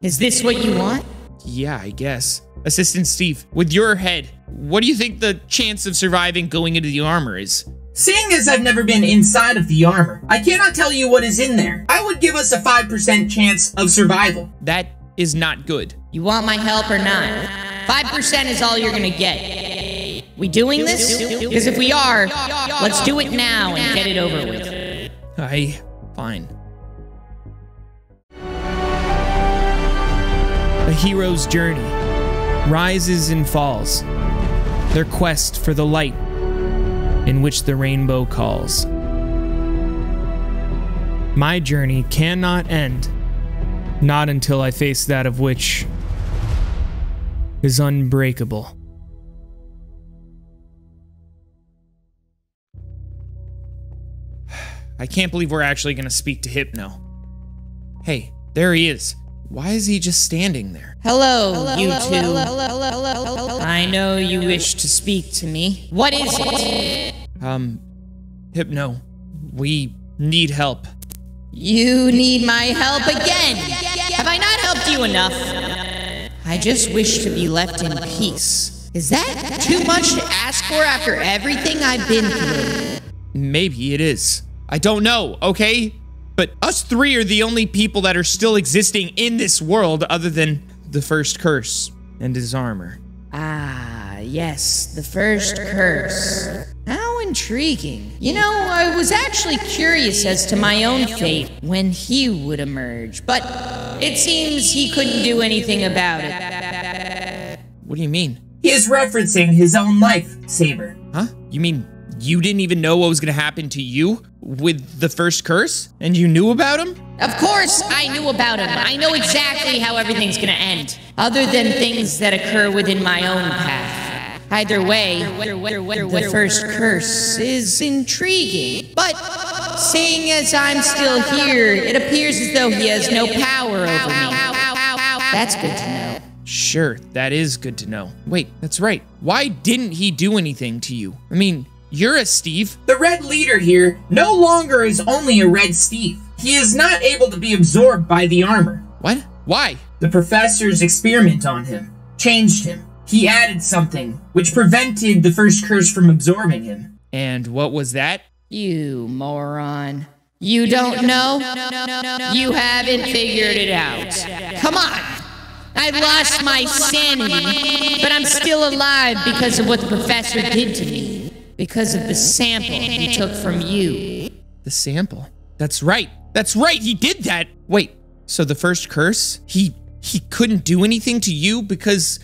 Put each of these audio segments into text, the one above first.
Is this what you want? Yeah, I guess. Assistant Steve, with your head, what do you think the chance of surviving going into the armor is? Seeing as I've never been inside of the armor, I cannot tell you what is in there. I would give us a 5% chance of survival. That is not good. You want my help or not? 5% is all you're gonna get. We doing this? Because if we are, let's do it now and get it over with. Fine. A hero's journey rises and falls, their quest for the light in which the rainbow calls. My journey cannot end, not until I face that of which is unbreakable. I can't believe we're actually gonna speak to Hypno. Hey, there he is. Why is he just standing there? Hello, you two. I know you wish to speak to me. What is it? Hypno, we need help. You need my help again. Have I not helped you enough? I just wish to be left in peace. Is that too much to ask for after everything I've been through? Maybe it is. I don't know, okay? But us three are the only people that are still existing in this world other than the First Curse and his armor. Ah, yes, the First Curse. How intriguing. You know, I was actually curious as to my own fate when he would emerge, but it seems he couldn't do anything about it. What do you mean? He is referencing his own life, Saber. Huh? You mean you didn't even know what was going to happen to you with the First Curse? And you knew about him? Of course I knew about him. I know exactly how everything's going to end, other than things that occur within my own path. Either way, the First Curse is intriguing. But seeing as I'm still here, it appears as though he has no power over me. That's good to know. Sure, that is good to know. Wait, that's right. Why didn't he do anything to you? I mean, you're a Steve. The Red Leader here no longer is only a Red Steve. He is not able to be absorbed by the armor. What? Why? The professor's experiment on him changed him. He added something which prevented the First Curse from absorbing him. And what was that? You moron. You don't know? You haven't figured it out. Come on. I lost my sanity, but I'm still alive because of what the professor did to me. Because of the sample he took from you. The sample? That's right. That's right, he did that. Wait, so the First Curse? He couldn't do anything to you because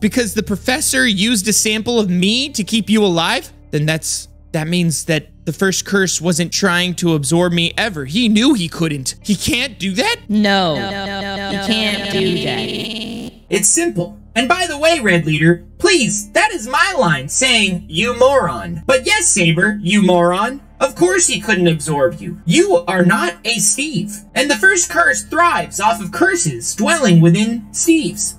because the professor used a sample of me to keep you alive? Then that means that the First Curse wasn't trying to absorb me ever. He knew he couldn't. He can't do that? No, he can't do that. It's simple. And by the way, Red Leader, please, that is my line saying, you moron. But yes, Saber, you moron. Of course he couldn't absorb you. You are not a Steve. And the First Curse thrives off of curses dwelling within Steves.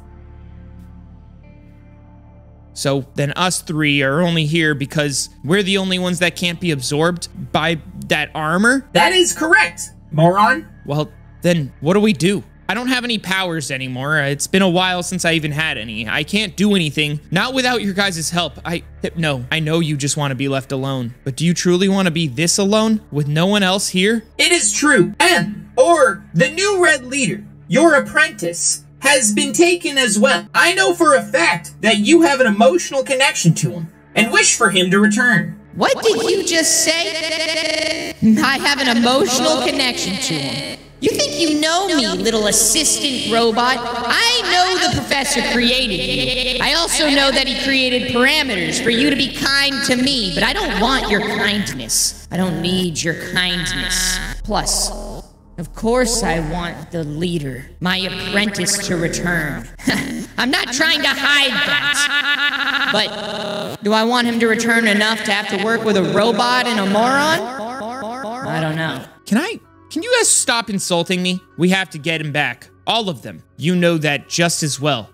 So then us three are only here because we're the only ones that can't be absorbed by that armor? That is correct, moron. Well, then what do we do? I don't have any powers anymore. It's been a while since I even had any. I can't do anything. Not without your guys' help. Hypno, I know you just want to be left alone, but do you truly want to be this alone with no one else here? It is true. M, or the new Red Leader, your apprentice, has been taken as well. I know for a fact that you have an emotional connection to him and wish for him to return. What did you just say? I have an emotional connection to him. You think you know me, little assistant robot? I know the professor created you. I also know that he created parameters for you to be kind to me, but I don't want your kindness. I don't need your kindness. Plus, of course I want the leader, my apprentice, to return. I'm not trying to hide that. But do I want him to return enough to have to work with a robot and a moron? I don't know. Can you guys stop insulting me? We have to get him back. All of them. You know that just as well,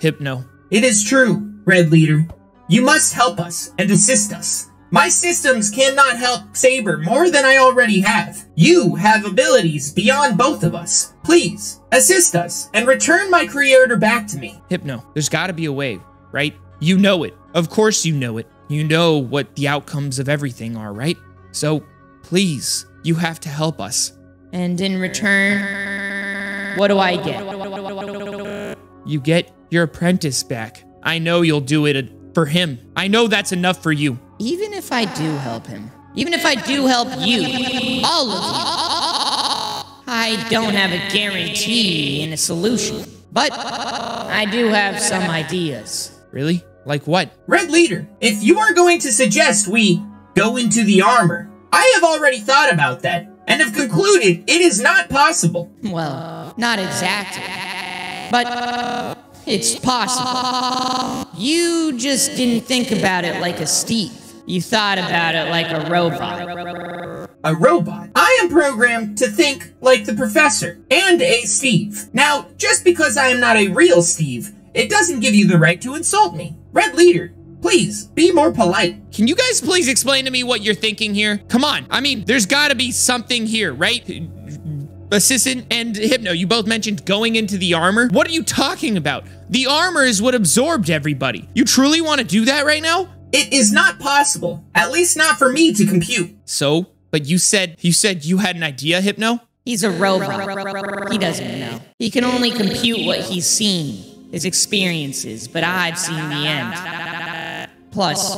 Hypno. It is true, Red Leader. You must help us and assist us. My systems cannot help Saber more than I already have. You have abilities beyond both of us. Please, assist us and return my creator back to me. Hypno, there's gotta be a way, right? You know it. Of course you know it. You know what the outcomes of everything are, right? So, please, you have to help us. And in return, what do I get? You get your apprentice back. I know you'll do it for him. I know that's enough for you. Even if I do help him, even if I do help you, all of you, I don't have a guarantee in a solution, but I do have some ideas. Really? Like what? Red Leader, if you are going to suggest we go into the armor, I have already thought about that and have concluded it is not possible. Well, not exactly, but it's possible. You just didn't think about it like a Steve. You thought about it like a robot. A robot? I am programmed to think like the Professor and a Steve. Now, just because I am not a real Steve, it doesn't give you the right to insult me. Red Leader, please, be more polite. Can you guys please explain to me what you're thinking here? Come on, I mean, there's gotta be something here, right? Assistant and Hypno, you both mentioned going into the armor. What are you talking about? The armor is what absorbed everybody. You truly wanna do that right now? It is not possible, at least not for me to compute. So, but you said you had an idea, Hypno? He's a robot, he doesn't know. He can only compute what he's seen. His experiences, but I've seen the end. Plus,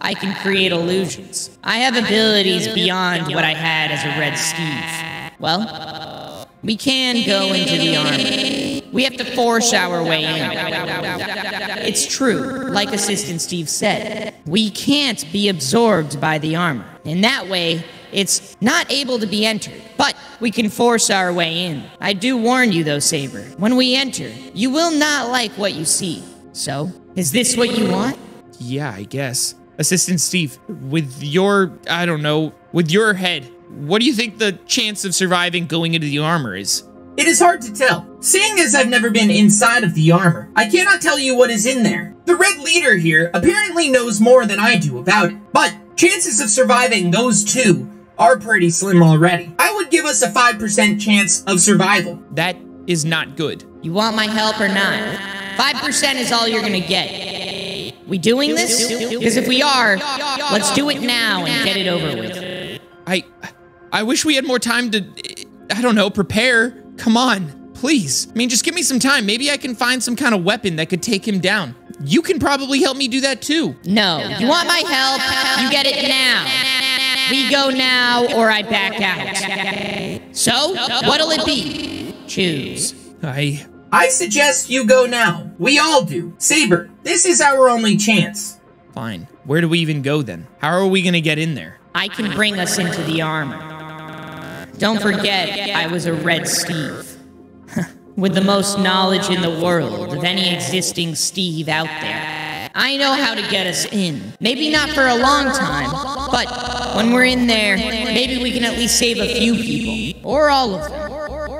I can create illusions. I have abilities beyond what I had as a Red Steve. Well, we can go into the armor. We have to force our way in. It's true, like Assistant Steve said, we can't be absorbed by the armor. In that way, it's not able to be entered, but we can force our way in. I do warn you though, Saber, when we enter, you will not like what you see. So, is this what you want? Yeah, I guess. Assistant Steve, with your, I don't know, with your head, what do you think the chance of surviving going into the armor is? It is hard to tell. Seeing as I've never been inside of the armor, I cannot tell you what is in there. The Red Leader here apparently knows more than I do about it, but chances of surviving those two are pretty slim already. I would give us a 5% chance of survival. That is not good. You want my help or not? 5% is all you're gonna get. We doing this? Because if we are, let's do it now and get it over with. I wish we had more time to, I don't know, prepare. Come on, please. I mean, just give me some time. Maybe I can find some kind of weapon that could take him down. You can probably help me do that too. No, you want my help? You get it now. We go now, or I back out. So, what'll it be? Choose. I suggest you go now. We all do. Saber, this is our only chance. Fine. Where do we even go then? How are we gonna get in there? I can bring us into the armor. Don't forget, I was a Red Steve. With the most knowledge in the world of any existing Steve out there. I know how to get us in. Maybe not for a long time, but when we're in there, maybe we can at least save a few people. Or all of them.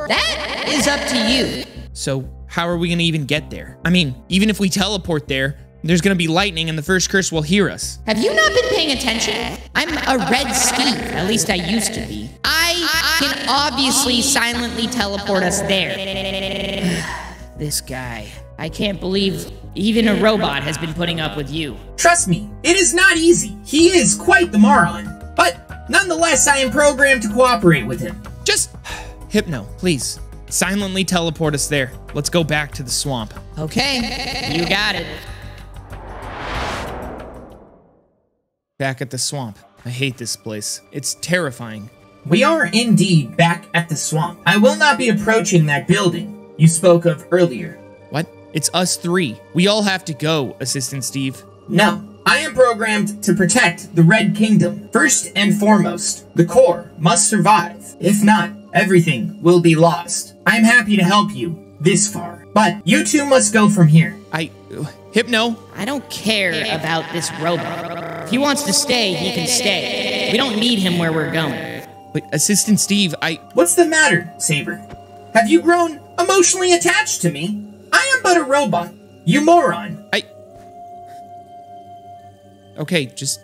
That is up to you. So, how are we gonna even get there? I mean, even if we teleport there, there's gonna be lightning and the First Curse will hear us. Have you not been paying attention? I'm a Red Steve, at least I used to be. I can obviously silently teleport us there. This guy, I can't believe even a robot has been putting up with you. Trust me, it is not easy. He is quite the moron. But nonetheless, I am programmed to cooperate with him. Just, Hypno, please, silently teleport us there. Let's go back to the swamp. Okay, you got it. Back at the swamp. I hate this place. It's terrifying. We are indeed back at the swamp. I will not be approaching that building you spoke of earlier. What? It's us three. We all have to go, Assistant Steve. No. I am programmed to protect the Red Kingdom. First and foremost, the core must survive. If not, everything will be lost. I am happy to help you this far, but you two must go from here. Hypno? I don't care about this robot. If he wants to stay, he can stay. We don't need him where we're going. But Assistant Steve, What's the matter, Saber? Have you grown emotionally attached to me? I am but a robot, you moron. Okay, just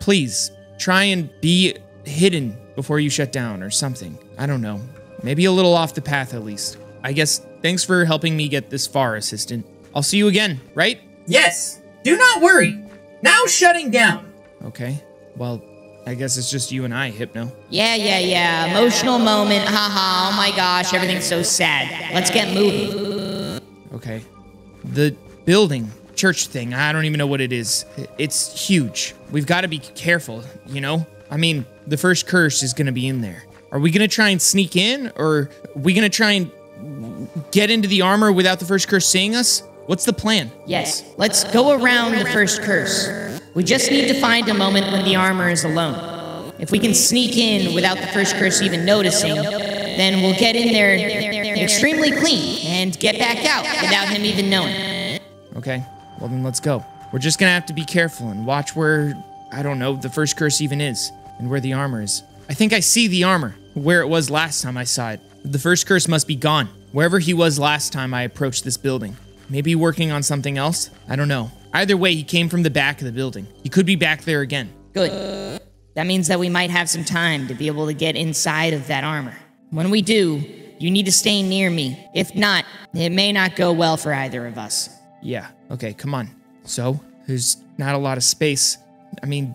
Please, try and be hidden before you shut down or something. I don't know. Maybe a little off the path at least. I guess thanks for helping me get this far, Assistant. I'll see you again, right? Yes. Do not worry. Now shutting down. Okay. Well, I guess it's just you and I, Hypno. Yeah. Emotional moment. Haha. Oh my gosh, everything's so sad. Let's get moving. Okay. The building, church thing, I don't even know what it is. It's huge. We've got to be careful, you know? I mean, the first curse is going to be in there. Are we going to try and sneak in, or are we going to try and get into the armor without the first curse seeing us? What's the plan? Yes, let's go around the first curse. We just need to find a moment when the armor is alone. If we can sneak in without the first curse even noticing, then we'll get in there extremely clean and get back out without him even knowing. Okay, well then let's go. We're just gonna have to be careful and watch where, I don't know, the first curse even is, and where the armor is. I think I see the armor, where it was last time I saw it. The first curse must be gone. Wherever he was last time I approached this building. Maybe working on something else? I don't know. Either way, he came from the back of the building. He could be back there again. Good. That means that we might have some time to be able to get inside of that armor. When we do, you need to stay near me. If not, it may not go well for either of us. Yeah, okay, come on. So, there's not a lot of space. I mean,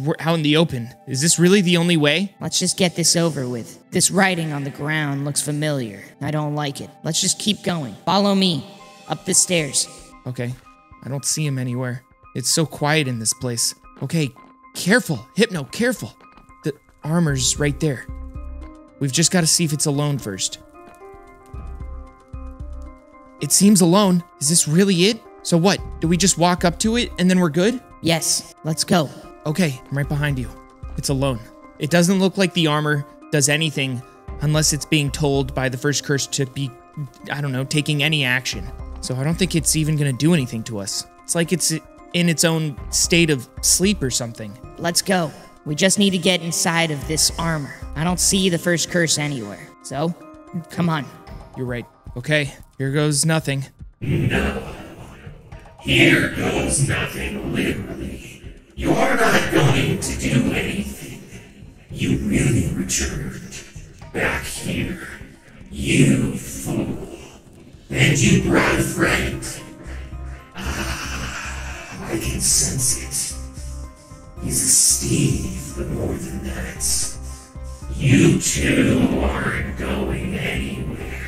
we're out in the open. Is this really the only way? Let's just get this over with. This writing on the ground looks familiar. I don't like it. Let's just keep going. Follow me. Up the stairs. Okay. I don't see him anywhere. It's so quiet in this place. Okay, careful. Hypno, careful. The armor's right there. We've just got to see if it's alone first. It seems alone. Is this really it? So what? Do we just walk up to it and then we're good? Yes. Let's go. Okay, I'm right behind you. It's alone. It doesn't look like the armor does anything unless it's being told by the first curse to be, I don't know, taking any action. So I don't think it's even gonna do anything to us. It's like it's in its own state of sleep or something. Let's go. We just need to get inside of this armor. I don't see the first curse anywhere. So, come on. You're right. Okay, here goes nothing. No. Here goes nothing, literally. You're not going to do anything. You really returned back here. You fool. And you brought a friend. Ah, I can sense it. He's a Steve, but more than that. You two aren't going anywhere.